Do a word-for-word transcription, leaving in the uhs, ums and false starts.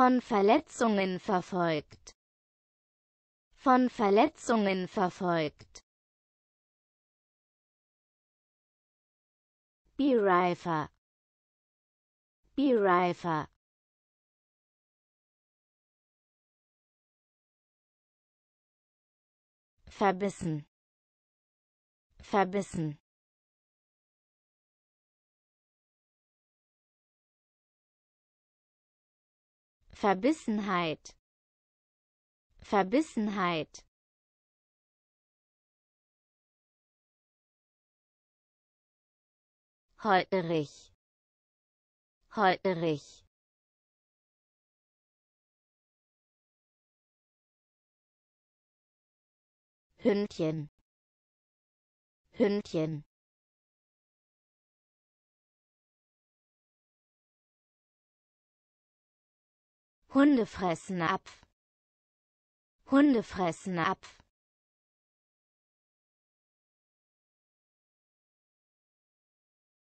Von Verletzungen verfolgt. Von Verletzungen verfolgt. Bereifer. Bereifer. Verbissen. Verbissen. Verbissenheit. Verbissenheit. Holterig. Holterig. Hündchen. Hündchen. Hunde fressen ab. Hunde fressen ab.